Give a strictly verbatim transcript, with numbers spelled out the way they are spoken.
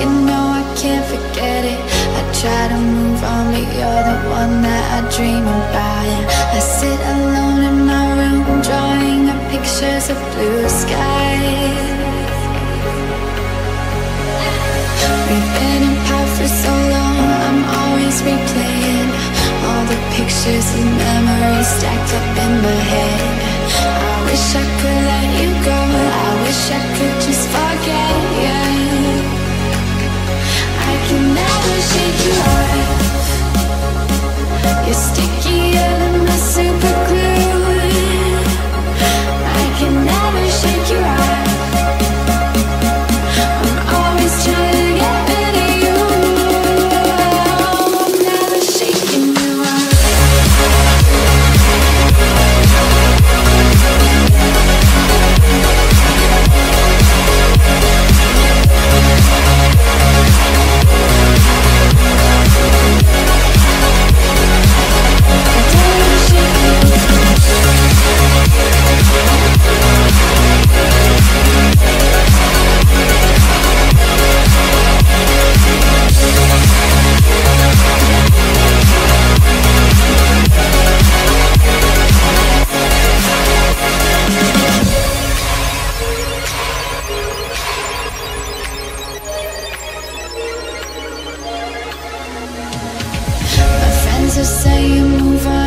You know I can't forget it. I try to move on, but you're the one that I dream about. I sit alone in my room, drawing up pictures of blue skies. We've been apart for so long, I'm always replaying all the pictures and memories stacked up in my head. I wish I could let you go, I wish I could just forget you. I can never shake you off, you're stickier than my super glue. I can never shake you off, I'm always trying to get rid of you. I'm never shaking you off. Just say you move on.